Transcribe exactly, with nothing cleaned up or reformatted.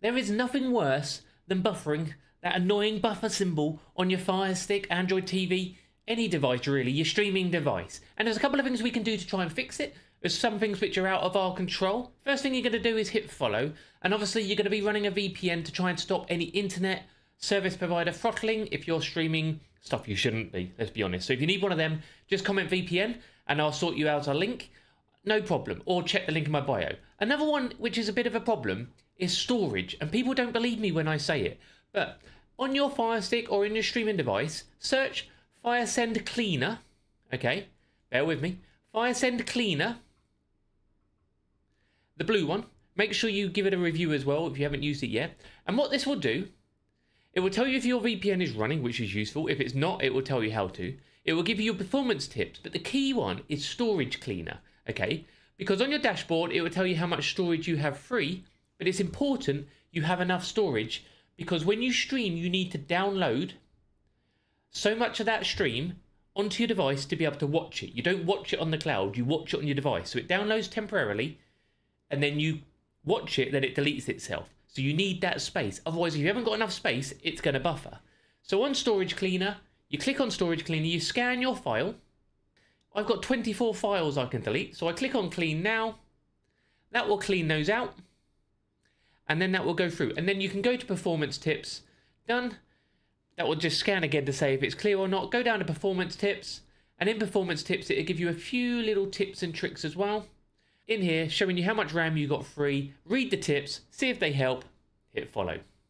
There is nothing worse than buffering that annoying buffer symbol on your Fire Stick, Android T V, any device really, your streaming device. And there's a couple of things we can do to try and fix it. There's some things which are out of our control. First thing you're going to do is hit follow. And obviously you're going to be running a V P N to try and stop any internet service provider throttling if you're streaming stuff you shouldn't be, let's be honest. So if you need one of them, just comment V P N and I'll sort you out a link. No problem. Or check the link in my bio. Another one which is a bit of a problem is storage. And people don't believe me when I say it. But on your Fire Stick or in your streaming device, search FireSend Cleaner. Okay, bear with me. FireSend Cleaner. The blue one. Make sure you give it a review as well if you haven't used it yet. And what this will do, it will tell you if your V P N is running, which is useful. If it's not, it will tell you how to. It will give you your performance tips. But the key one is storage cleaner. Okay, because on your dashboard, it will tell you how much storage you have free. But it's important you have enough storage because when you stream, you need to download so much of that stream onto your device to be able to watch it. You don't watch it on the cloud, you watch it on your device. So it downloads temporarily and then you watch it, then it deletes itself. So you need that space. Otherwise, if you haven't got enough space, it's going to buffer. So on Storage Cleaner, you click on Storage Cleaner, you scan your file. I've got twenty-four files I can delete. So I click on Clean Now. That will clean those out. And then that will go through. And then you can go to Performance Tips. Done. That will just scan again to say if it's clear or not. Go down to Performance Tips. And in Performance Tips, it'll give you a few little tips and tricks as well. In here, showing you how much RAM you got free. Read the tips. See if they help. Hit follow.